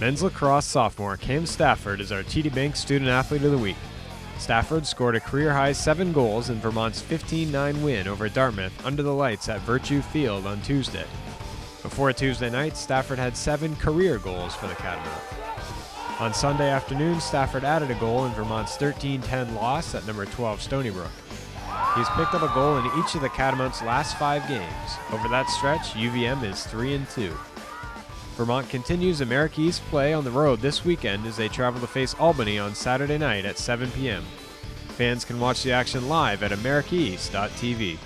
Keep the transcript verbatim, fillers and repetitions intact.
Men's lacrosse sophomore Cam Stafford is our T D Bank Student Athlete of the Week. Stafford scored a career-high seven goals in Vermont's fifteen nine win over Dartmouth under the lights at Virtue Field on Tuesday. Before Tuesday night, Stafford had seven career goals for the Catamounts. On Sunday afternoon, Stafford added a goal in Vermont's thirteen ten loss at number twelve Stony Brook. He's picked up a goal in each of the Catamounts' last five games. Over that stretch, U V M is three and two. Vermont continues America East play on the road this weekend as they travel to face Albany on Saturday night at seven p m Fans can watch the action live at America East dot t v.